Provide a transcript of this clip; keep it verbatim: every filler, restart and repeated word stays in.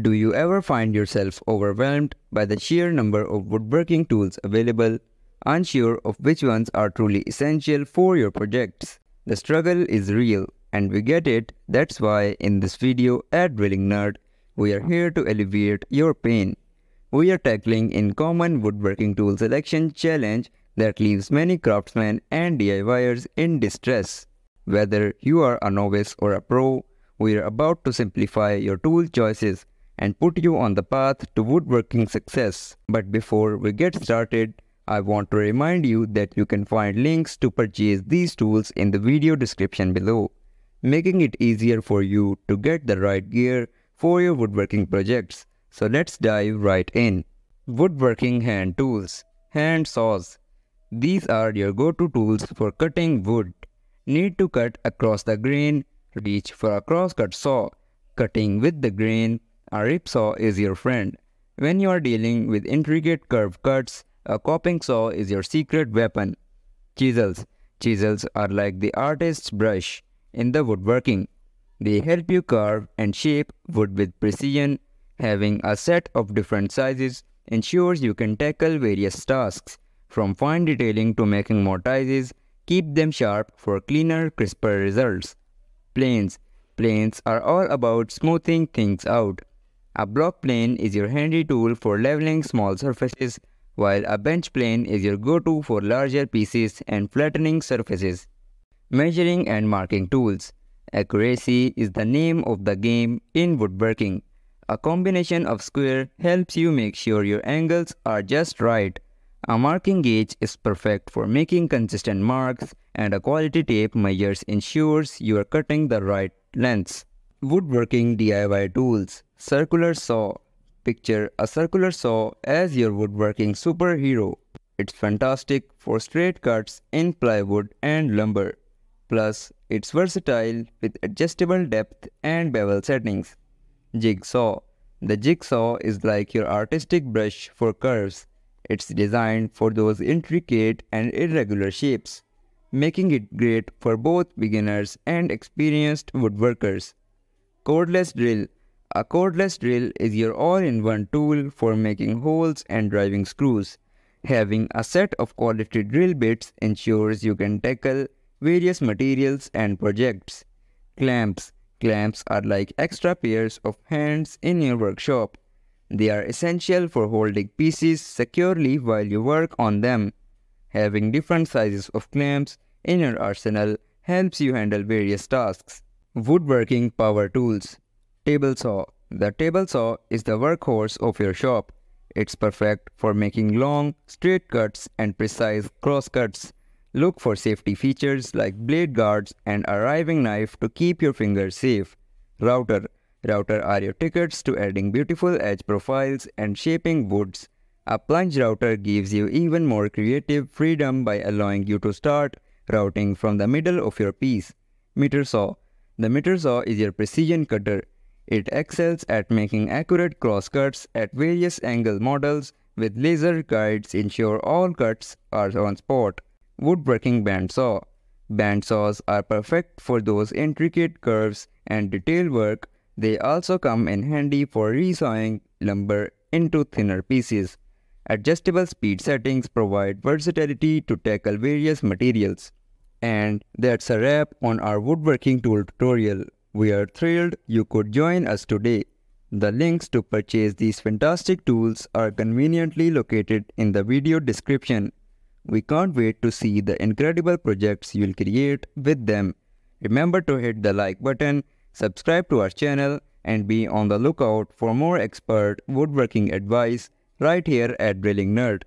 Do you ever find yourself overwhelmed by the sheer number of woodworking tools available, unsure of which ones are truly essential for your projects? The struggle is real, and we get it. That's why in this video at Drilling Nerd, we are here to alleviate your pain. We are tackling uncommon woodworking tool selection challenge that leaves many craftsmen and D I Y ers in distress. Whether you are a novice or a pro, we are about to simplify your tool choices and put you on the path to woodworking success. But before we get started, I want to remind you that you can find links to purchase these tools in the video description below, making it easier for you to get the right gear for your woodworking projects. So let's dive right in. Woodworking hand tools. Hand saws. These are your go-to tools for cutting wood. Need to cut across the grain? Reach for a crosscut saw. Cutting with the grain, a rip saw is your friend. When you are dealing with intricate curved cuts, a chopping saw is your secret weapon. Chisels. Chisels are like the artist's brush in the woodworking. They help you carve and shape wood with precision. Having a set of different sizes ensures you can tackle various tasks, from fine detailing to making mortises. Keep them sharp for cleaner, crisper results. Planes. Planes are all about smoothing things out. A block plane is your handy tool for leveling small surfaces, while a bench plane is your go-to for larger pieces and flattening surfaces. Measuring and marking tools. Accuracy is the name of the game in woodworking. A combination of square helps you make sure your angles are just right. A marking gauge is perfect for making consistent marks, and a quality tape measures ensures you are cutting the right lengths. Woodworking D I Y tools. Circular saw. Picture a circular saw as your woodworking superhero. It's fantastic for straight cuts in plywood and lumber. Plus, it's versatile with adjustable depth and bevel settings. Jigsaw. The jigsaw is like your artistic brush for curves. It's designed for those intricate and irregular shapes, making it great for both beginners and experienced woodworkers. Cordless drill. A cordless drill is your all-in-one tool for making holes and driving screws. Having a set of quality drill bits ensures you can tackle various materials and projects. Clamps. Clamps are like extra pairs of hands in your workshop. They are essential for holding pieces securely while you work on them. Having different sizes of clamps in your arsenal helps you handle various tasks. Woodworking power tools. Table saw. The table saw is the workhorse of your shop. It's perfect for making long, straight cuts and precise crosscuts. Look for safety features like blade guards and a riving knife to keep your fingers safe. Router. Router are your tickets to adding beautiful edge profiles and shaping woods. A plunge router gives you even more creative freedom by allowing you to start routing from the middle of your piece. Miter saw. The miter saw is your precision cutter. It excels at making accurate crosscuts at various angle models with laser guides ensure all cuts are on spot. Woodworking bandsaw. Bandsaws are perfect for those intricate curves and detail work. They also come in handy for resawing lumber into thinner pieces. Adjustable speed settings provide versatility to tackle various materials. And that's a wrap on our woodworking tool tutorial. We are thrilled you could join us today. The links to purchase these fantastic tools are conveniently located in the video description. We can't wait to see the incredible projects you'll create with them. Remember to hit the like button, subscribe to our channel, and be on the lookout for more expert woodworking advice right here at Drilling Nerd.